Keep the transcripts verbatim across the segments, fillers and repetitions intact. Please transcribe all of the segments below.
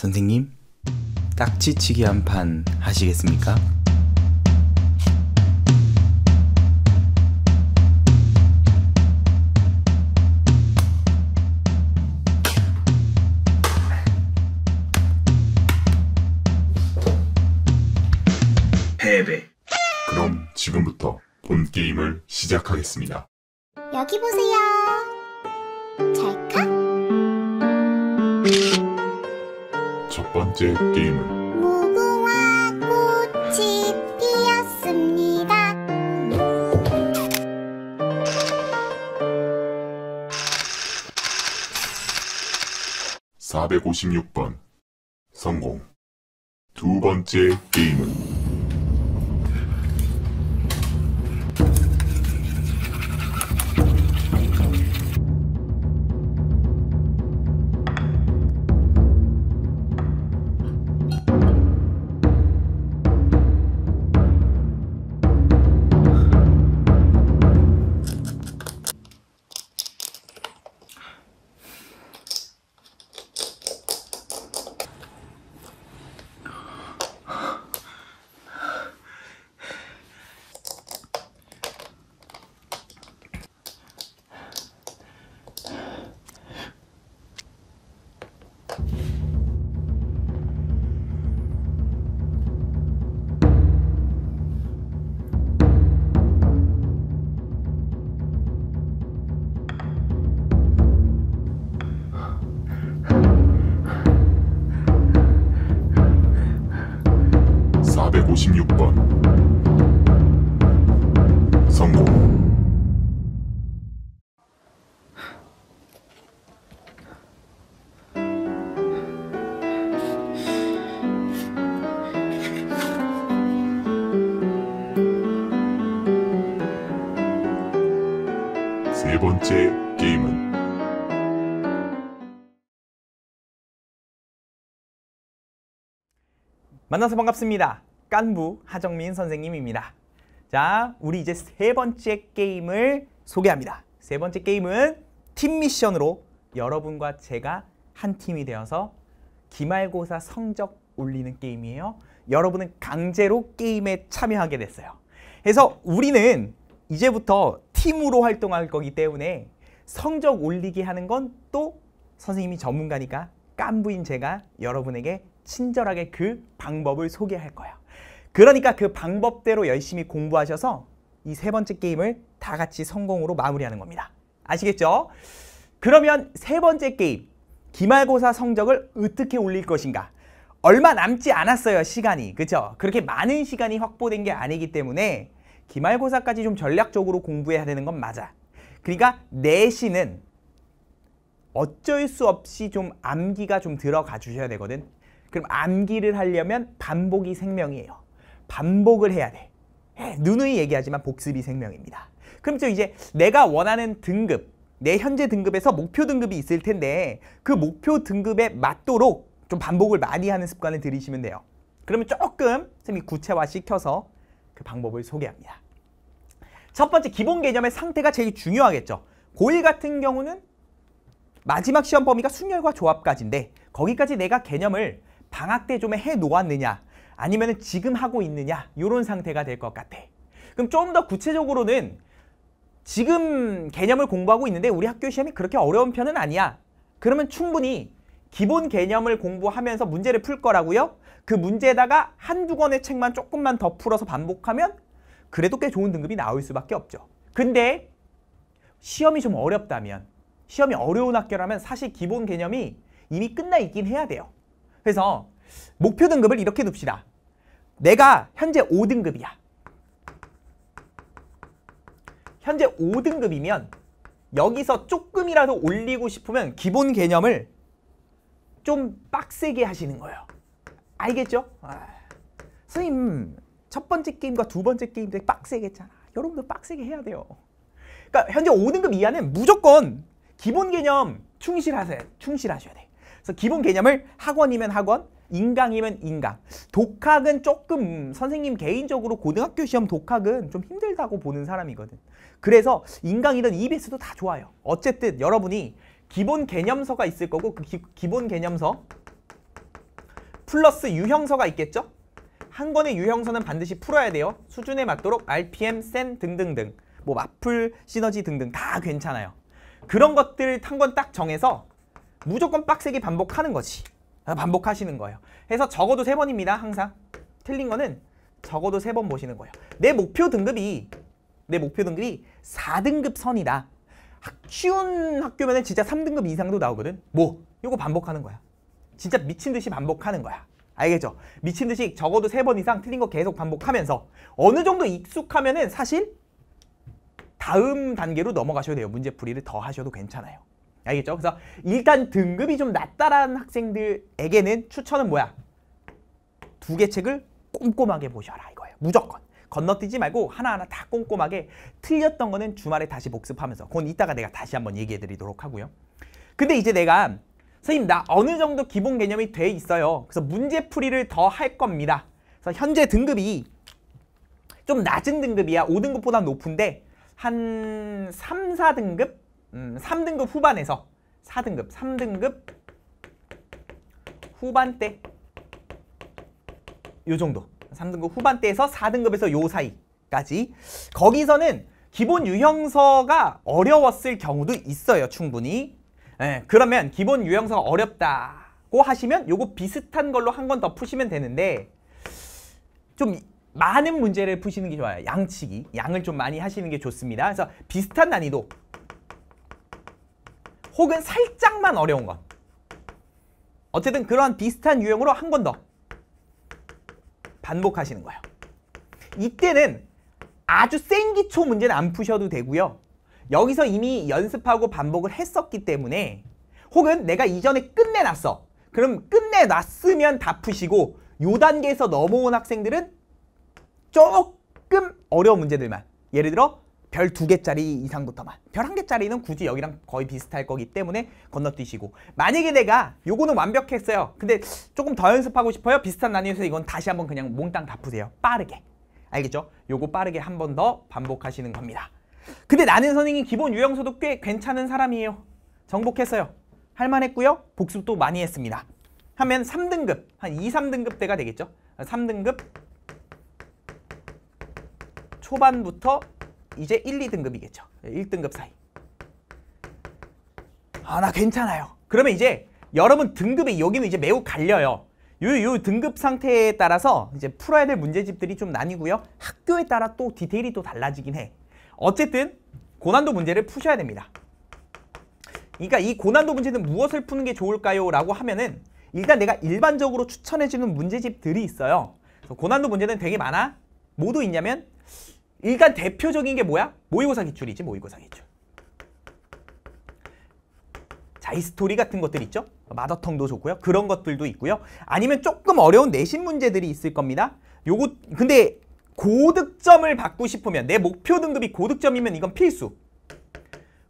선생님, 딱지치기 한 판 하시겠습니까? 패배. 그럼 지금부터 본 게임을 시작하겠습니다. 여기 보세요. 잘까? 첫 번째 게임은 무궁화 꽃이 피었습니다. 사백오십육 번 성공. 두 번째 게임은 오십육 번 성공. 세 번째 게임은 만나서 반갑습니다. 깐부 하정민 선생님입니다. 자, 우리 이제 세 번째 게임을 소개합니다. 세 번째 게임은 팀 미션으로 여러분과 제가 한 팀이 되어서 기말고사 성적 올리는 게임이에요. 여러분은 강제로 게임에 참여하게 됐어요. 그래서 우리는 이제부터 팀으로 활동할 거기 때문에 성적 올리기 하는 건 또 선생님이 전문가니까 깐부인 제가 여러분에게 친절하게 그 방법을 소개할 거예요. 그러니까 그 방법대로 열심히 공부하셔서 이 세 번째 게임을 다 같이 성공으로 마무리하는 겁니다. 아시겠죠? 그러면 세 번째 게임, 기말고사 성적을 어떻게 올릴 것인가? 얼마 남지 않았어요, 시간이. 그렇죠? 그렇게 많은 시간이 확보된 게 아니기 때문에 기말고사까지 좀 전략적으로 공부해야 되는 건 맞아. 그러니까 내신은 어쩔 수 없이 좀 암기가 좀 들어가 주셔야 되거든. 그럼 암기를 하려면 반복이 생명이에요. 반복을 해야 돼. 누누이 얘기하지만 복습이 생명입니다. 그럼 저 이제 내가 원하는 등급, 내 현재 등급에서 목표 등급이 있을 텐데 그 목표 등급에 맞도록 좀 반복을 많이 하는 습관을 들이시면 돼요. 그러면 조금 선생님이 구체화시켜서 그 방법을 소개합니다. 첫 번째 기본 개념의 상태가 제일 중요하겠죠. 고일 같은 경우는 마지막 시험 범위가 순열과 조합까지인데 거기까지 내가 개념을 방학 때 좀 해놓았느냐 아니면 지금 하고 있느냐 이런 상태가 될 것 같아. 그럼 좀 더 구체적으로는 지금 개념을 공부하고 있는데 우리 학교 시험이 그렇게 어려운 편은 아니야. 그러면 충분히 기본 개념을 공부하면서 문제를 풀 거라고요. 그 문제에다가 한두 권의 책만 조금만 더 풀어서 반복하면 그래도 꽤 좋은 등급이 나올 수밖에 없죠. 근데 시험이 좀 어렵다면, 시험이 어려운 학교라면 사실 기본 개념이 이미 끝나 있긴 해야 돼요. 그래서 목표 등급을 이렇게 둡시다. 내가 현재 오 등급이야. 현재 오 등급이면 여기서 조금이라도 올리고 싶으면 기본 개념을 좀 빡세게 하시는 거예요. 알겠죠? 아, 선생님, 첫 번째 게임과 두 번째 게임 되게 빡세게 했잖아. 여러분도 빡세게 해야 돼요. 그러니까 현재 오 등급 이하는 무조건 기본 개념 충실하세요. 충실하셔야 돼. 그래서 기본 개념을 학원이면 학원, 인강이면 인강. 독학은 조금 선생님 개인적으로 고등학교 시험 독학은 좀 힘들다고 보는 사람이거든. 그래서 인강이든 이비에스도 다 좋아요. 어쨌든 여러분이 기본 개념서가 있을 거고 그 기, 기본 개념서 플러스 유형서가 있겠죠? 한 권의 유형서는 반드시 풀어야 돼요. 수준에 맞도록 알피엠, 센 등등등 뭐 마플, 시너지 등등 다 괜찮아요. 그런 것들 한 권 딱 정해서 무조건 빡세게 반복하는 거지. 반복하시는 거예요. 해서 적어도 세 번입니다. 항상 틀린 거는 적어도 세 번 보시는 거예요. 내 목표 등급이 내 목표 등급이 사 등급 선이다. 쉬운 학교면 진짜 삼 등급 이상도 나오거든. 뭐 이거 반복하는 거야. 진짜 미친 듯이 반복하는 거야. 알겠죠? 미친 듯이 적어도 세 번 이상 틀린 거 계속 반복하면서 어느 정도 익숙하면은 사실 다음 단계로 넘어가셔도 돼요. 문제풀이를 더 하셔도 괜찮아요. 알겠죠? 그래서 일단 등급이 좀 낮다라는 학생들에게는 추천은 뭐야? 두 개 책을 꼼꼼하게 보셔라 이거예요. 무조건. 건너뛰지 말고 하나하나 다 꼼꼼하게 틀렸던 거는 주말에 다시 복습하면서 그건 이따가 내가 다시 한번 얘기해 드리도록 하고요. 근데 이제 내가 선생님 나 어느 정도 기본 개념이 돼 있어요. 그래서 문제풀이를 더 할 겁니다. 그래서 현재 등급이 좀 낮은 등급이야. 오 등급보다 높은데 한 삼, 사 등급? 음, 삼 등급 후반에서 사 등급, 삼 등급 후반대 요 정도 삼 등급 후반대에서 사 등급에서 요 사이까지 거기서는 기본 유형서가 어려웠을 경우도 있어요. 충분히. 예, 그러면 기본 유형서가 어렵다고 하시면 요거 비슷한 걸로 한 권 더 푸시면 되는데 좀 많은 문제를 푸시는 게 좋아요. 양치기, 양을 좀 많이 하시는 게 좋습니다. 그래서 비슷한 난이도 혹은 살짝만 어려운 것 어쨌든 그런 비슷한 유형으로 한 권 더 반복하시는 거예요. 이때는 아주 센 기초 문제는 안 푸셔도 되고요. 여기서 이미 연습하고 반복을 했었기 때문에 혹은 내가 이전에 끝내놨어. 그럼 끝내놨으면 다 푸시고 요 단계에서 넘어온 학생들은 조금 어려운 문제들만 예를 들어 별 두 개짜리 이상부터만 별 한 개짜리는 굳이 여기랑 거의 비슷할 거기 때문에 건너뛰시고 만약에 내가 요거는 완벽했어요. 근데 조금 더 연습하고 싶어요. 비슷한 난이도에서 이건 다시 한번 그냥 몽땅 다 푸세요. 빠르게. 알겠죠? 요거 빠르게 한 번 더 반복하시는 겁니다. 근데 나는 선생님 기본 유형서도 꽤 괜찮은 사람이에요. 정복했어요. 할만했고요. 복습도 많이 했습니다. 하면 삼 등급, 한 이, 삼 등급 대가 되겠죠? 삼 등급 초반부터 이제 일, 이 등급이겠죠. 일 등급 사이. 아, 나 괜찮아요. 그러면 이제 여러분 등급이 여기는 이제 매우 갈려요. 요, 요 등급 상태에 따라서 이제 풀어야 될 문제집들이 좀 나뉘고요. 학교에 따라 또 디테일이 또 달라지긴 해. 어쨌든 고난도 문제를 푸셔야 됩니다. 그러니까 이 고난도 문제는 무엇을 푸는 게 좋을까요? 라고 하면은 일단 내가 일반적으로 추천해주는 문제집들이 있어요. 그래서 고난도 문제는 되게 많아. 뭐도 있냐면 일단 대표적인 게 뭐야? 모의고사 기출이지, 모의고사 기출. 자이스토리 같은 것들 있죠? 마더텅도 좋고요. 그런 것들도 있고요. 아니면 조금 어려운 내신 문제들이 있을 겁니다. 요거 근데 고득점을 받고 싶으면 내 목표 등급이 고득점이면 이건 필수.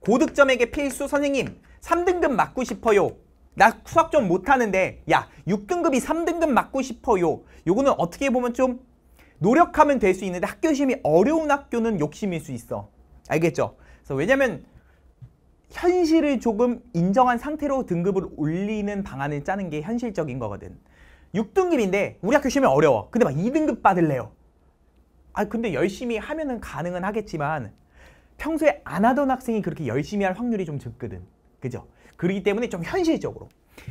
고득점에게 필수. 선생님 삼 등급 맞고 싶어요. 나 수학 좀 못하는데 야 육 등급이 삼 등급 맞고 싶어요. 요거는 어떻게 보면 좀 노력하면 될 수 있는데 학교 시험이 어려운 학교는 욕심일 수 있어. 알겠죠? 그래서 왜냐면 현실을 조금 인정한 상태로 등급을 올리는 방안을 짜는 게 현실적인 거거든. 육 등급인데 우리 학교 시험이 어려워. 근데 막 이 등급 받을래요. 아 근데 열심히 하면은 가능은 하겠지만 평소에 안 하던 학생이 그렇게 열심히 할 확률이 좀 적거든. 그죠? 그렇기 때문에 좀 현실적으로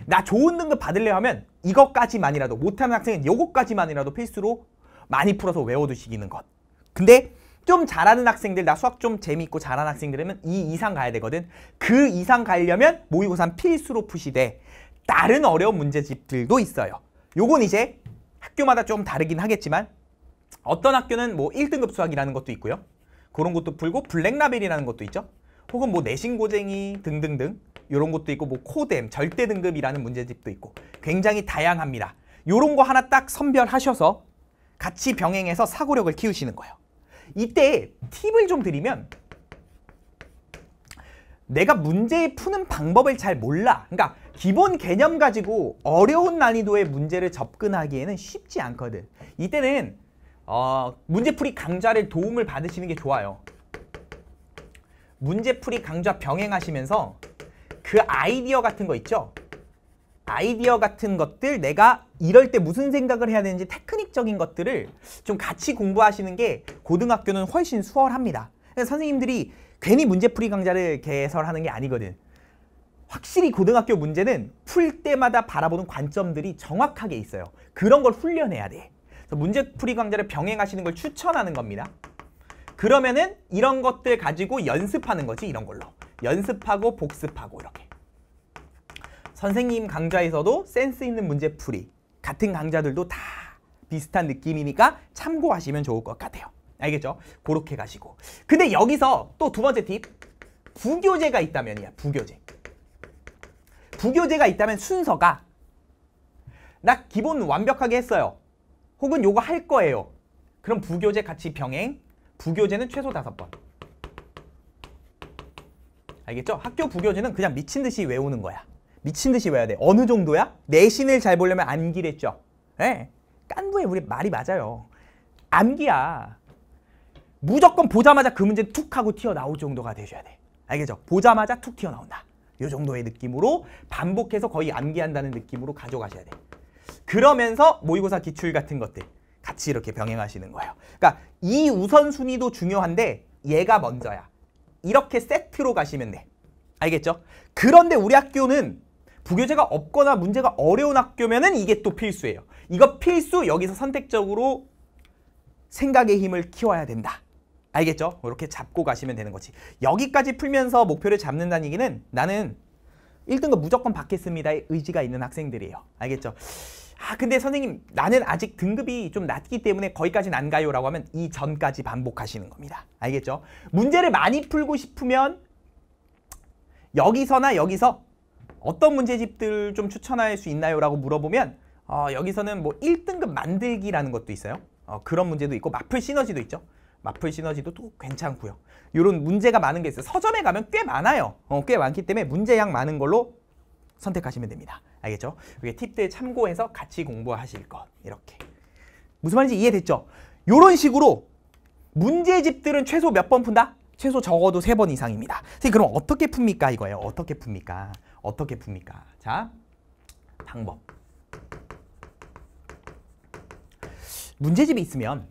나 좋은 등급 받을래요 하면 이것까지만이라도 못하는 학생은 요것까지만이라도 필수로 많이 풀어서 외워두시기는 것. 근데 좀 잘하는 학생들, 나 수학 좀 재미있고 잘하는 학생들이면 이 이상 가야 되거든. 그 이상 가려면 모의고사는 필수로 푸시되 다른 어려운 문제집들도 있어요. 요건 이제 학교마다 좀 다르긴 하겠지만 어떤 학교는 뭐 일 등급 수학이라는 것도 있고요. 그런 것도 풀고 블랙라벨이라는 것도 있죠. 혹은 뭐 내신고쟁이 등등등 요런 것도 있고 뭐 코뎀, 절대등급이라는 문제집도 있고 굉장히 다양합니다. 요런 거 하나 딱 선별하셔서 같이 병행해서 사고력을 키우시는 거예요. 이때 팁을 좀 드리면 내가 문제 푸는 방법을 잘 몰라. 그러니까 기본 개념 가지고 어려운 난이도의 문제를 접근하기에는 쉽지 않거든. 이때는 어, 문제풀이 강좌를 도움을 받으시는 게 좋아요. 문제풀이 강좌 병행하시면서 그 아이디어 같은 거 있죠? 아이디어 같은 것들, 내가 이럴 때 무슨 생각을 해야 되는지 테크닉적인 것들을 좀 같이 공부하시는 게 고등학교는 훨씬 수월합니다. 그러니까 선생님들이 괜히 문제풀이 강좌를 개설하는 게 아니거든. 확실히 고등학교 문제는 풀 때마다 바라보는 관점들이 정확하게 있어요. 그런 걸 훈련해야 돼. 그래서 문제풀이 강좌를 병행하시는 걸 추천하는 겁니다. 그러면은 이런 것들 가지고 연습하는 거지, 이런 걸로. 연습하고 복습하고 이렇게. 선생님 강좌에서도 센스 있는 문제풀이, 같은 강좌들도 다 비슷한 느낌이니까 참고하시면 좋을 것 같아요. 알겠죠? 그렇게 가시고. 근데 여기서 또 두 번째 팁. 부교재가 있다면이야, 부교재. 부교재가 있다면 순서가 나 기본 완벽하게 했어요. 혹은 요거 할 거예요. 그럼 부교재 같이 병행. 부교재는 최소 다섯 번. 알겠죠? 학교 부교재는 그냥 미친 듯이 외우는 거야. 미친 듯이 외워야 돼. 어느 정도야? 내신을 잘 보려면 암기랬죠. 네. 깐부에 우리 말이 맞아요. 암기야. 무조건 보자마자 그 문제 툭 하고 튀어나올 정도가 되셔야 돼. 알겠죠? 보자마자 툭 튀어나온다. 이 정도의 느낌으로 반복해서 거의 암기한다는 느낌으로 가져가셔야 돼. 그러면서 모의고사 기출 같은 것들 같이 이렇게 병행하시는 거예요. 그러니까 이 우선순위도 중요한데 얘가 먼저야. 이렇게 세트로 가시면 돼. 알겠죠? 그런데 우리 학교는 부교재가 없거나 문제가 어려운 학교면은 이게 또 필수예요. 이거 필수. 여기서 선택적으로 생각의 힘을 키워야 된다. 알겠죠? 이렇게 잡고 가시면 되는 거지. 여기까지 풀면서 목표를 잡는다는 얘기는 나는 일 등급 무조건 받겠습니다의 의지가 있는 학생들이에요. 알겠죠? 아 근데 선생님 나는 아직 등급이 좀 낮기 때문에 거기까지는 안 가요 라고 하면 이 전까지 반복하시는 겁니다. 알겠죠? 문제를 많이 풀고 싶으면 여기서나 여기서 어떤 문제집들 좀 추천할 수 있나요? 라고 물어보면 어, 여기서는 뭐 일 등급 만들기라는 것도 있어요. 어, 그런 문제도 있고 마플 시너지도 있죠. 마플 시너지도 또 괜찮고요. 이런 문제가 많은 게 있어요. 서점에 가면 꽤 많아요. 어, 꽤 많기 때문에 문제양 많은 걸로 선택하시면 됩니다. 알겠죠? 이게 팁들 참고해서 같이 공부하실 것. 이렇게. 무슨 말인지 이해됐죠? 이런 식으로 문제집들은 최소 몇 번 푼다? 최소 적어도 세 번 이상입니다. 선생님 그럼 어떻게 풉니까? 이거예요. 어떻게 풉니까? 어떻게 풉니까? 자, 방법. 문제집이 있으면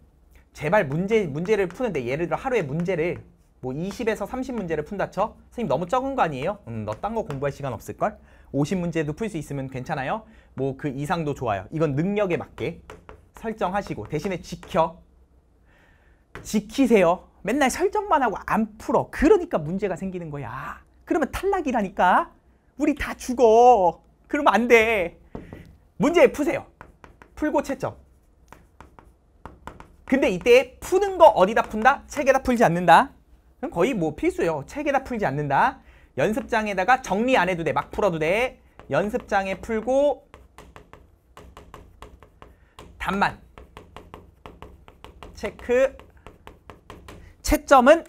제발 문제, 문제를 푸는데 예를 들어 하루에 문제를 뭐 이십에서 삼십 문제를 푼다 쳐? 선생님 너무 적은 거 아니에요? 음, 너 딴 거 공부할 시간 없을걸? 오십 문제도 풀 수 있으면 괜찮아요? 뭐 그 이상도 좋아요. 이건 능력에 맞게 설정하시고 대신에 지켜. 지키세요. 맨날 설정만 하고 안 풀어. 그러니까 문제가 생기는 거야. 그러면 탈락이라니까. 우리 다 죽어. 그러면 안 돼. 문제 푸세요. 풀고 채점. 근데 이때 푸는 거 어디다 푼다? 책에다 풀지 않는다. 그럼 거의 뭐 필수예요. 책에다 풀지 않는다. 연습장에다가 정리 안 해도 돼. 막 풀어도 돼. 연습장에 풀고 답만 체크. 채점은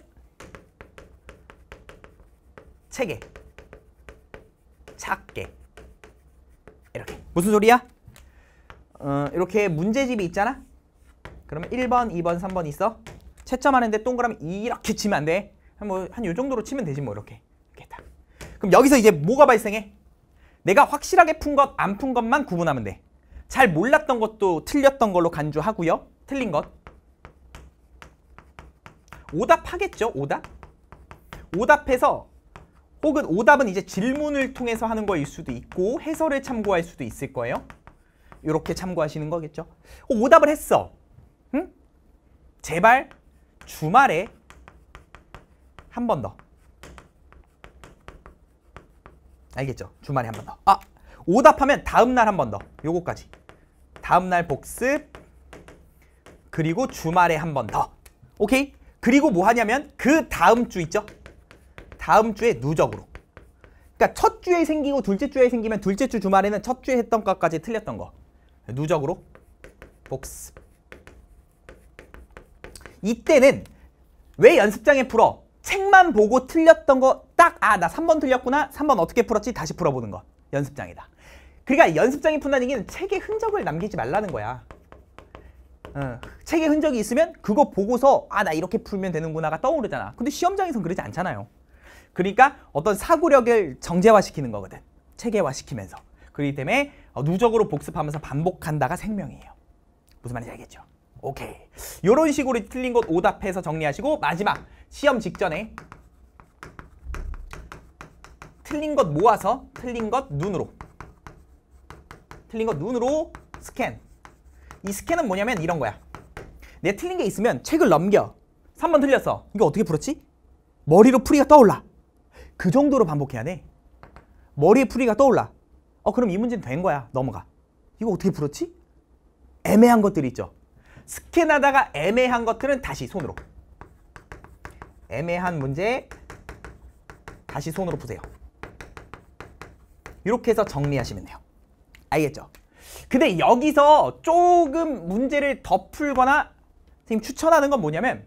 책에 작게. 이렇게. 무슨 소리야? 어, 이렇게 문제집이 있잖아? 그러면 일 번, 이 번, 삼 번 있어? 채점하는데 동그라미 이렇게 치면 안 돼. 뭐 한 요 정도로 치면 되지 뭐 이렇게. 이렇게 딱. 그럼 여기서 이제 뭐가 발생해? 내가 확실하게 푼 것, 안 푼 것만 구분하면 돼. 잘 몰랐던 것도 틀렸던 걸로 간주하고요. 틀린 것. 오답하겠죠? 오답? 오답해서 혹은 오답은 이제 질문을 통해서 하는 거일 수도 있고 해설을 참고할 수도 있을 거예요. 이렇게 참고하시는 거겠죠? 오답을 했어. 응? 제발 주말에 한 번 더. 알겠죠? 주말에 한 번 더. 아! 오답하면 다음날 한 번 더. 요거까지. 다음날 복습. 그리고 주말에 한 번 더. 오케이? 그리고 뭐 하냐면 그 다음 주 있죠? 다음 주에 누적으로. 그러니까 첫 주에 생기고 둘째 주에 생기면 둘째 주 주말에는 첫 주에 했던 것까지 틀렸던 거. 누적으로 복습. 이때는 왜 연습장에 풀어? 책만 보고 틀렸던 거 딱 아 나 삼 번 틀렸구나. 삼 번 어떻게 풀었지? 다시 풀어보는 거. 연습장에다. 그러니까 연습장에 푼다는 얘기는 책에 흔적을 남기지 말라는 거야. 어, 책에 흔적이 있으면 그거 보고서 아 나 이렇게 풀면 되는구나가 떠오르잖아. 근데 시험장에선 그러지 않잖아요. 그러니까 어떤 사고력을 정제화시키는 거거든. 체계화시키면서. 그렇기 때문에 누적으로 복습하면서 반복한다가 생명이에요. 무슨 말인지 알겠죠? 오케이. 이런 식으로 틀린 것 오답해서 정리하시고, 마지막 시험 직전에 틀린 것 모아서 틀린 것 눈으로 틀린 것 눈으로 스캔. 이 스캔은 뭐냐면 이런 거야. 내 틀린 게 있으면 책을 넘겨. 삼 번 틀렸어. 이거 어떻게 풀었지? 머리로 풀이가 떠올라. 그 정도로 반복해야 돼. 머리에 풀이가 떠올라. 어 그럼 이 문제는 된 거야. 넘어가. 이거 어떻게 풀었지? 애매한 것들이 있죠. 스캔하다가 애매한 것들은 다시 손으로. 애매한 문제 다시 손으로 푸세요. 이렇게 해서 정리하시면 돼요. 알겠죠? 근데 여기서 조금 문제를 더 풀거나 선생님 추천하는 건 뭐냐면,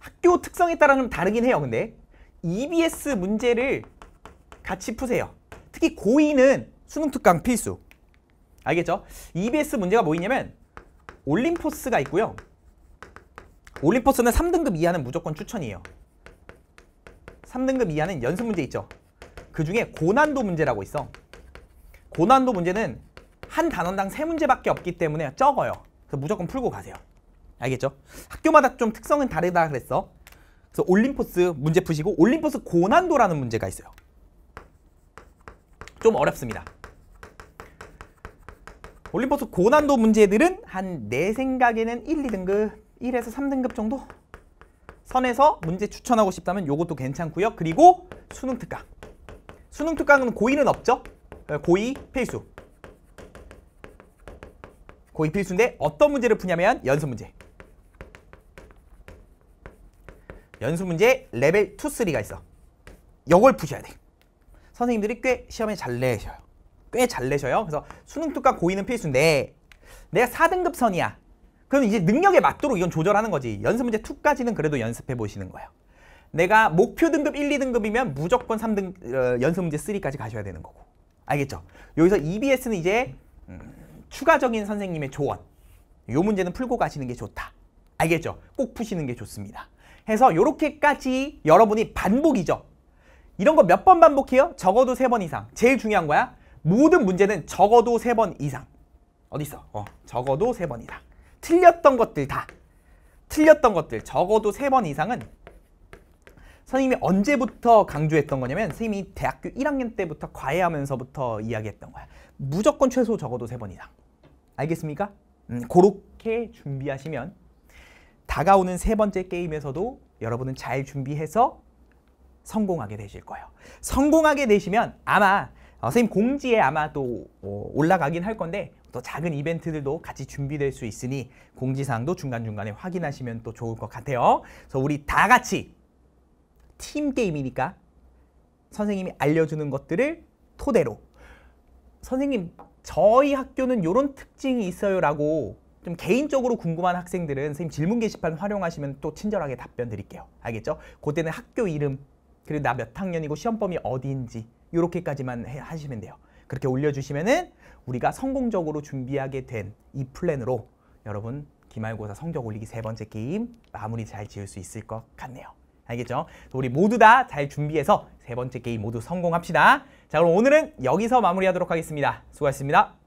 학교 특성에 따라 좀 다르긴 해요. 근데 이비에스 문제를 같이 푸세요. 특히 고이는 수능 특강 필수. 알겠죠? 이비에스 문제가 뭐 있냐면 올림포스가 있고요. 올림포스는 삼 등급 이하는 무조건 추천이에요. 삼 등급 이하는 연습 문제 있죠. 그 중에 고난도 문제라고 있어. 고난도 문제는 한 단원당 세 문제밖에 없기 때문에 적어요. 그래서 무조건 풀고 가세요. 알겠죠? 학교마다 좀 특성은 다르다 그랬어. 그래서 올림포스 문제 푸시고, 올림포스 고난도라는 문제가 있어요. 좀 어렵습니다. 올림포스 고난도 문제들은 한 내 생각에는 일, 이 등급, 일에서 삼 등급 정도 선에서 문제 추천하고 싶다면 요것도 괜찮고요. 그리고 수능 특강. 수능 특강은 고이는 없죠? 고이 필수. 고이 필수인데 어떤 문제를 푸냐면 연습 문제. 연습 문제 레벨 이, 삼이 있어. 요걸 푸셔야 돼. 선생님들이 꽤 시험에 잘 내셔요. 꽤 잘 내셔요. 그래서 수능 특강 고이는 필수인데 내가 사 등급 선이야. 그럼 이제 능력에 맞도록 이건 조절하는 거지. 연습 문제 이까지는 그래도 연습해 보시는 거예요. 내가 목표 등급 일, 이 등급이면 무조건 삼 등 어, 연습 문제 삼까지 가셔야 되는 거고. 알겠죠? 여기서 이비에스는 이제 음, 추가적인 선생님의 조언. 요 문제는 풀고 가시는 게 좋다. 알겠죠? 꼭 푸시는 게 좋습니다. 해서 요렇게까지 여러분이 반복이죠. 이런 거 몇 번 반복해요? 적어도 세 번 이상. 제일 중요한 거야. 모든 문제는 적어도 세 번 이상. 어디 있어? 어, 적어도 세 번 이상. 틀렸던 것들 다. 틀렸던 것들 적어도 세 번 이상은 선생님이 언제부터 강조했던 거냐면 선생님이 대학교 일 학년 때부터 과외하면서부터 이야기했던 거야. 무조건 최소 적어도 세 번 이상. 알겠습니까? 음, 그렇게 준비하시면 다가오는 세 번째 게임에서도 여러분은 잘 준비해서 성공하게 되실 거예요. 성공하게 되시면 아마 어, 선생님 공지에 아마 또 어, 올라가긴 할 건데 또 작은 이벤트들도 같이 준비될 수 있으니 공지사항도 중간중간에 확인하시면 또 좋을 것 같아요. 그래서 우리 다 같이 팀 게임이니까 선생님이 알려주는 것들을 토대로 선생님 저희 학교는 이런 특징이 있어요 라고 좀 개인적으로 궁금한 학생들은 선생님 질문 게시판 활용하시면 또 친절하게 답변 드릴게요. 알겠죠? 그때는 학교 이름 그리고 나 몇 학년이고 시험 범위 어디인지 이렇게까지만 해, 하시면 돼요. 그렇게 올려주시면은 우리가 성공적으로 준비하게 된 이 플랜으로 여러분 기말고사 성적 올리기 세 번째 게임 마무리 잘 지을 수 있을 것 같네요. 알겠죠? 우리 모두 다 잘 준비해서 세 번째 게임 모두 성공합시다. 자 그럼 오늘은 여기서 마무리하도록 하겠습니다. 수고하셨습니다.